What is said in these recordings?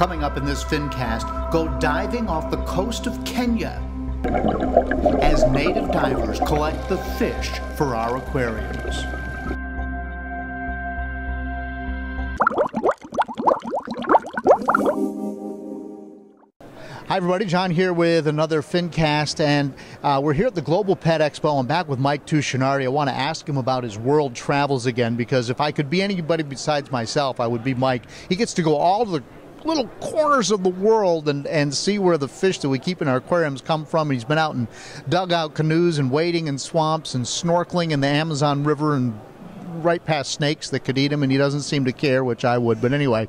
Coming up in this FinCast, go diving off the coast of Kenya as native divers collect the fish for our aquariums. Hi everybody, John here with another FinCast, and we're here at the Global Pet Expo. I'm back with Mike Tuccinardi. I want to ask him about his world travels again, because if I could be anybody besides myself, I would be Mike. He gets to go all the little corners of the world and see where the fish that we keep in our aquariums come from. And he's been out in dugout canoes and wading in swamps and snorkeling in the Amazon River and right past snakes that could eat him, and he doesn't seem to care, which I would. But anyway,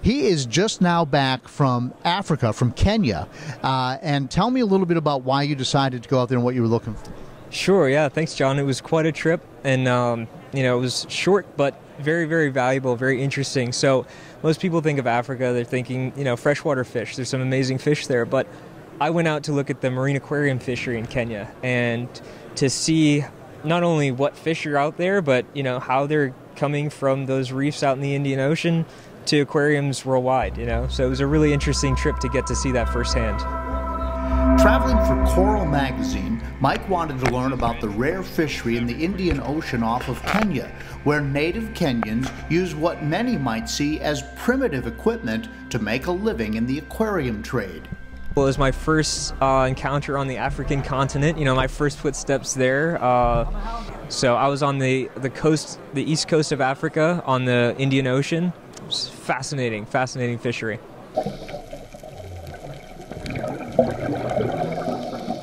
he is just now back from Africa, from Kenya. And tell me a little bit about why you decided to go out there and what you were looking for. Sure, yeah, thanks, John. It was quite a trip, and you know, it was short but very, very valuable, very interesting. So most people think of Africa, they're thinking, you know, freshwater fish. There's some amazing fish there, but I went out to look at the marine aquarium fishery in Kenya and to see not only what fish are out there, but, you know, how they're coming from those reefs out in the Indian Ocean to aquariums worldwide, you know. So it was a really interesting trip to get to see that firsthand. Traveling for Coral Magazine, Mike wanted to learn about the rare fishery in the Indian Ocean off of Kenya, where native Kenyans use what many might see as primitive equipment to make a living in the aquarium trade. Well, it was my first encounter on the African continent, you know, my first footsteps there. So I was on the coast, the east coast of Africa on the Indian Ocean. It was fascinating, fascinating fishery.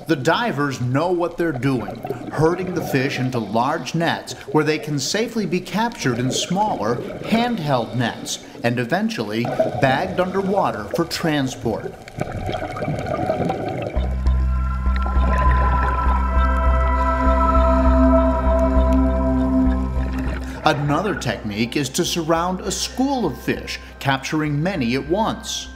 The divers know what they're doing, herding the fish into large nets where they can safely be captured in smaller, handheld nets and eventually bagged underwater for transport. Another technique is to surround a school of fish, capturing many at once.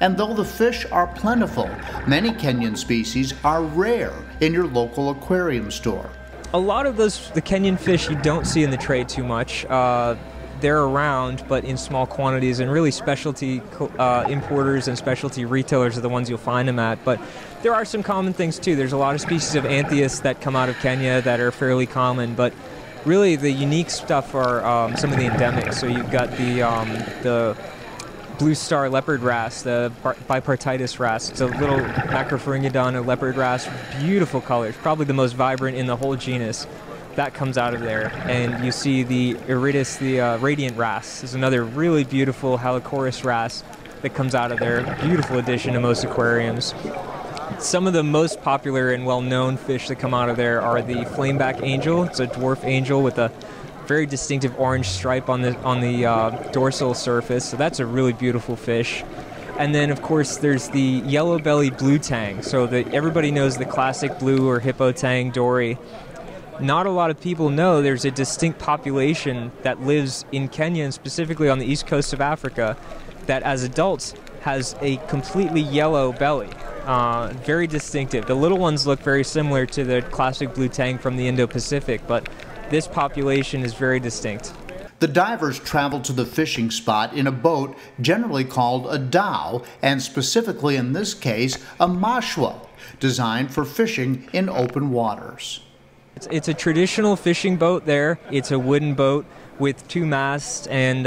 And though the fish are plentiful, many Kenyan species are rare in your local aquarium store. A lot of those, the Kenyan fish, you don't see in the trade too much. They're around, but in small quantities, and really specialty importers and specialty retailers are the ones you'll find them at. But there are some common things too. There's a lot of species of anthias that come out of Kenya that are fairly common, but really the unique stuff are some of the endemics. So you've got the Blue star leopard wrasse, the bipartitis wrasse. It's a little macropharyngodon, a leopard wrasse, beautiful colors, probably the most vibrant in the whole genus. That comes out of there. And you see the iridus, the radiant wrasse, is another really beautiful halichlorus wrasse that comes out of there. Beautiful addition to most aquariums. Some of the most popular and well-known fish that come out of there are the flameback angel. It's a dwarf angel with a very distinctive orange stripe on the dorsal surface, so that's a really beautiful fish. And then, of course, there's the yellow-bellied blue tang. So everybody knows the classic blue or hippo tang dory. Not a lot of people know there's a distinct population that lives in Kenya, and specifically on the east coast of Africa, that as adults has a completely yellow belly. Very distinctive. The little ones look very similar to the classic blue tang from the Indo-Pacific, but this population is very distinct. The divers travel to the fishing spot in a boat generally called a dhow, and specifically in this case, a mashwa, designed for fishing in open waters. It's a traditional fishing boat there. It's a wooden boat with two masts, and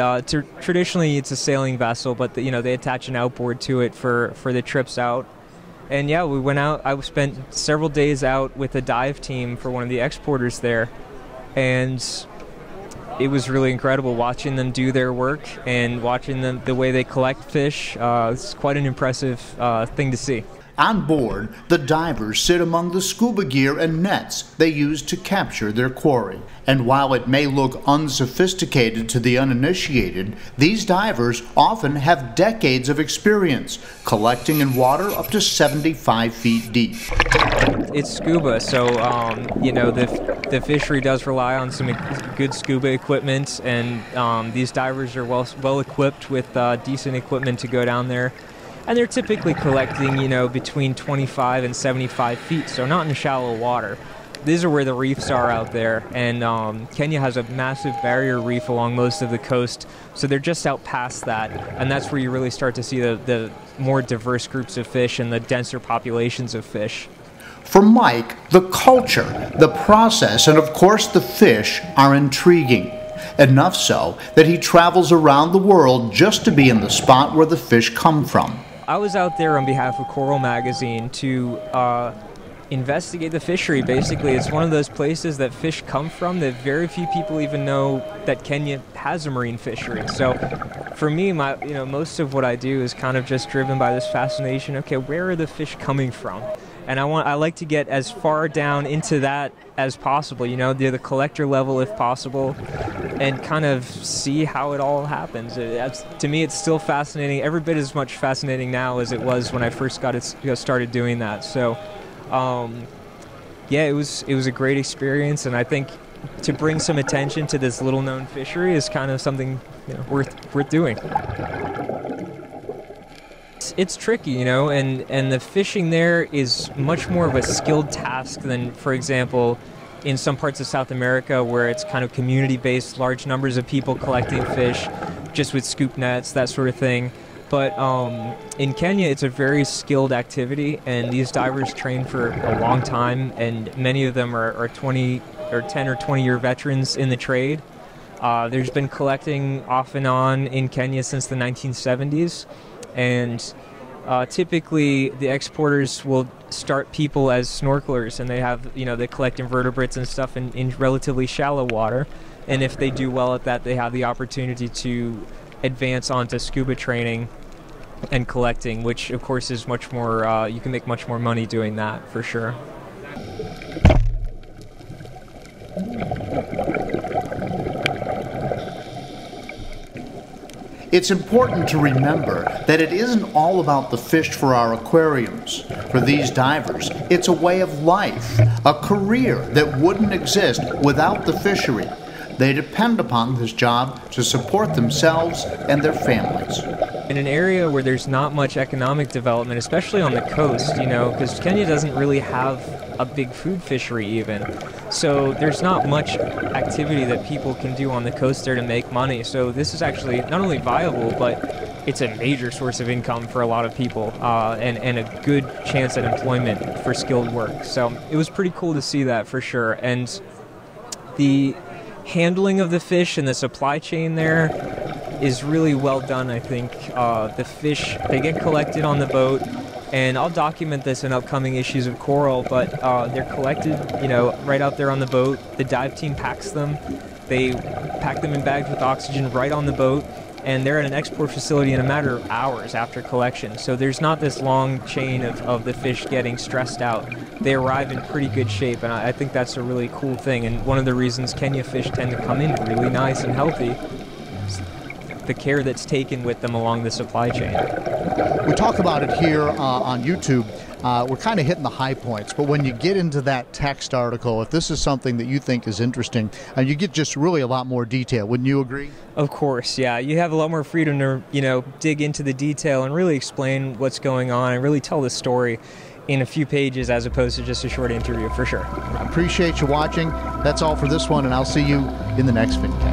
traditionally it's a sailing vessel, but you know, they attach an outboard to it for the trips out. And yeah, we went out, I spent several days out with a dive team for one of the exporters there. And it was really incredible watching them do their work and watching them, the way they collect fish. It's quite an impressive thing to see. On board, the divers sit among the scuba gear and nets they use to capture their quarry. And while it may look unsophisticated to the uninitiated, these divers often have decades of experience, collecting in water up to 75 feet deep. It's scuba, so you know, the fishery does rely on some good scuba equipment, and these divers are well equipped with decent equipment to go down there. And they're typically collecting, you know, between 25 and 75 feet, so not in shallow water. These are where the reefs are out there, and Kenya has a massive barrier reef along most of the coast, so they're just out past that, and that's where you really start to see the more diverse groups of fish and the denser populations of fish. For Mike, the culture, the process, and of course the fish are intriguing. Enough so that he travels around the world just to be in the spot where the fish come from. I was out there on behalf of Coral Magazine to investigate the fishery, basically. It's one of those places that fish come from that very few people even know that Kenya has a marine fishery. So for me, most of what I do is kind of just driven by this fascination, okay, where are the fish coming from? And I like to get as far down into that as possible, the collector level if possible, and kind of see how it all happens. To me, it's still fascinating, every bit as much fascinating now as it was when I first got it, started doing that. So, yeah, it was a great experience, and I think to bring some attention to this little-known fishery is kind of something worth doing. It's tricky, and the fishing there is much more of a skilled task than, for example, in some parts of South America where it's kind of community-based, large numbers of people collecting fish just with scoop nets, that sort of thing. But in Kenya, it's a very skilled activity, and these divers train for a long time, and many of them are 10 or 20-year veterans in the trade. There's been collecting off and on in Kenya since the 1970s. And typically the exporters will start people as snorkelers, and they collect invertebrates and stuff in relatively shallow water. And if they do well at that, they have the opportunity to advance onto scuba training and collecting, which of course is much more, you can make much more money doing that for sure. It's important to remember that it isn't all about the fish for our aquariums. For these divers, it's a way of life, a career that wouldn't exist without the fishery. They depend upon this job to support themselves and their families. In an area where there's not much economic development, especially on the coast, because Kenya doesn't really have a big food fishery even. So there's not much activity that people can do on the coast there to make money. So this is actually not only viable, but it's a major source of income for a lot of people and a good chance at employment for skilled work. So it was pretty cool to see that for sure. And the handling of the fish and the supply chain there is really well done, I think. The fish, they get collected on the boat, and I'll document this in upcoming issues of Coral, but they're collected, right out there on the boat. The dive team packs them. They pack them in bags with oxygen right on the boat, and they're at an export facility in a matter of hours after collection. So there's not this long chain of the fish getting stressed out. They arrive in pretty good shape, and I think that's a really cool thing, and one of the reasons Kenya fish tend to come in really nice and healthy. The care that's taken with them along the supply chain. We talk about it here on YouTube. We're kind of hitting the high points, but when you get into that text article, if this is something that you think is interesting, you get just really a lot more detail. Wouldn't you agree? Of course, yeah. You have a lot more freedom to, dig into the detail and really explain what's going on and really tell the story in a few pages as opposed to just a short interview, for sure. I appreciate you watching. That's all for this one, and I'll see you in the next video.